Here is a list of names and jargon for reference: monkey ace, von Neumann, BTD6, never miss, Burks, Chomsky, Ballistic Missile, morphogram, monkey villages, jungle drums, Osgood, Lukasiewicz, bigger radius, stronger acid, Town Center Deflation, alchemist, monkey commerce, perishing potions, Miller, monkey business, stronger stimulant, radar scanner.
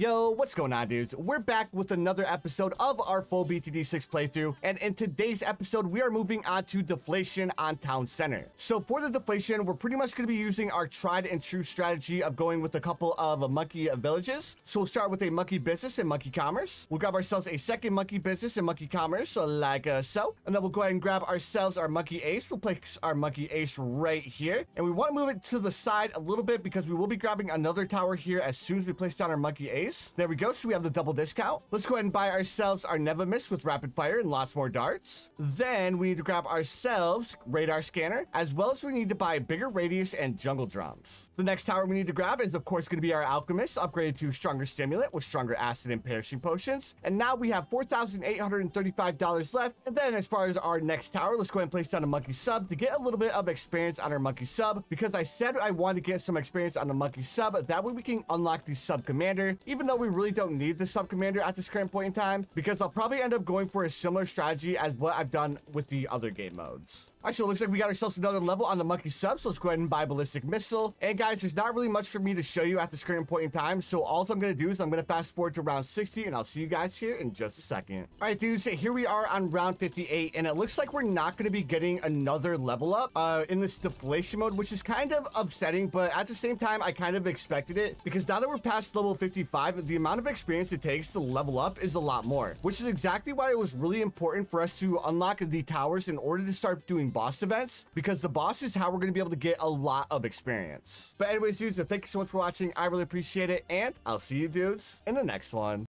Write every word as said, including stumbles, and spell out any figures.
Yo, what's going on, dudes? We're back with another episode of our full B T D six playthrough, and in today's episode we are moving on to deflation on Town Center. So for the deflation, we're pretty much going to be using our tried and true strategy of going with a couple of monkey villages. So we'll start with a monkey business and monkey commerce. We'll grab ourselves a second monkey business and monkey commerce, like uh, so, and then we'll go ahead and grab ourselves our monkey ace. We'll place our monkey ace right here, and we want to move it to the side a little bit because we will be grabbing another tower here as soon as we place down our monkey ace. There we go. So we have the double discount. Let's go ahead and buy ourselves our never miss with rapid fire and lots more darts. Then we need to grab ourselves radar scanner, as well as we need to buy bigger radius and jungle drums. The next tower we need to grab is of course going to be our alchemist, upgraded to stronger stimulant with stronger acid and perishing potions. And now we have four thousand eight hundred thirty-five dollars left. And then as far as our next tower, let's go ahead and place down a monkey sub to get a little bit of experience on our monkey sub, because I said I wanted to get some experience on the monkey sub. That way we can unlock the sub commander, even Even though we really don't need the sub commander at this current point in time, because I'll probably end up going for a similar strategy as what I've done with the other game modes. All right, so it looks like we got ourselves another level on the monkey sub, so let's go ahead and buy ballistic missile. And guys, there's not really much for me to show you at this current point in time, so all I'm going to do is I'm going to fast forward to round sixty, and I'll see you guys here in just a second. All right, dudes, so here we are on round fifty-eight, and it looks like we're not going to be getting another level up uh, in this deflation mode, which is kind of upsetting, but at the same time, I kind of expected it, because now that we're past level fifty-five, the amount of experience it takes to level up is a lot more, which is exactly why it was really important for us to unlock the towers in order to start doing boss events, because the boss is how we're going to be able to get a lot of experience. But anyways, dudes, thank you so much for watching. I really appreciate it, and I'll see you dudes in the next one.